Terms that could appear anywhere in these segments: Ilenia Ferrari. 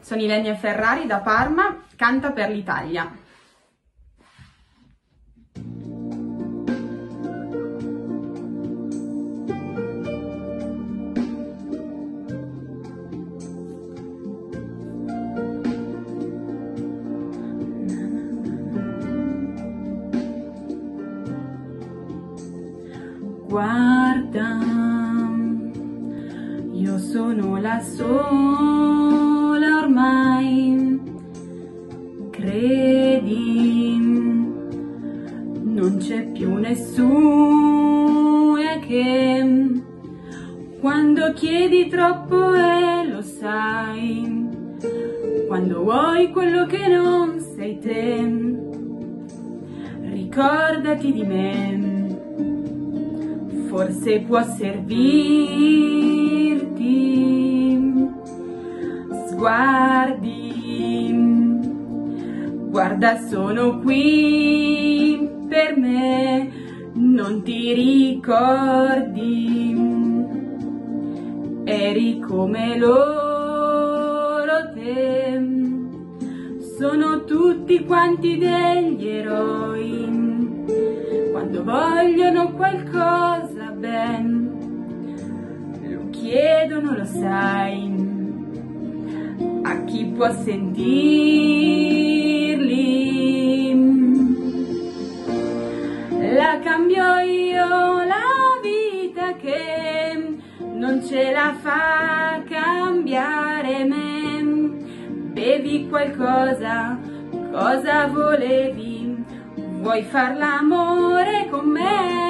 Sono Ilenia Ferrari da Parma, canta per l'Italia. Guarda, io sono la sola ormai, credi, non c'è più nessuno che quando chiedi troppo e lo sai, quando vuoi quello che non sei te, ricordati di me. Forse può servirti, sguardi, guarda sono qui per me, non ti ricordi, eri come loro te, sono tutti quanti degli eroi, quando vogliono qualcosa ben, lo chiedono, lo sai, a chi può sentirli. La cambio io la vita che non ce la fa cambiare me, bevi qualcosa, cosa volevi? Vuoi far l'amore con me?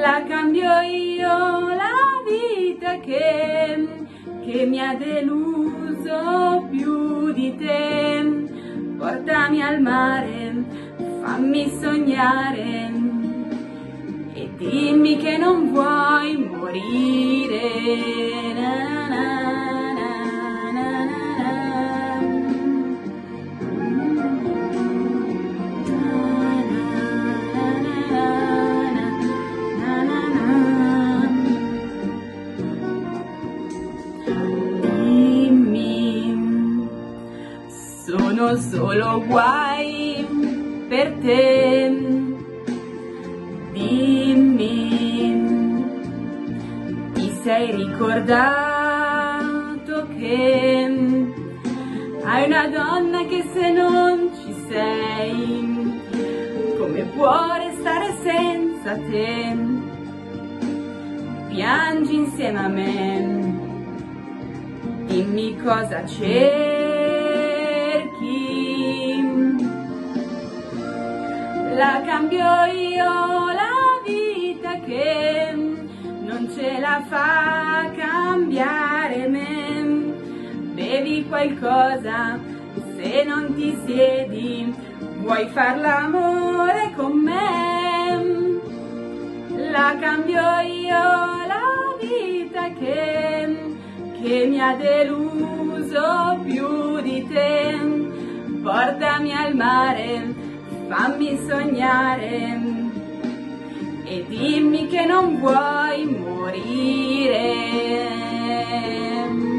La cambio io la vita che mi ha deluso più di te. Portami al mare, fammi sognare e dimmi che non vuoi morire. Na na. Sono solo guai per te, dimmi, ti sei ricordato che hai una donna che se non ci sei, come può restare senza te? Piangi insieme a me, dimmi cosa c'è. La cambio io la vita che non ce la fa cambiare me, bevi qualcosa se non ti siedi, vuoi far l'amore con me? La cambio io la vita che mi ha deluso più di te, portami al mare, fammi sognare e dimmi che non vuoi morire.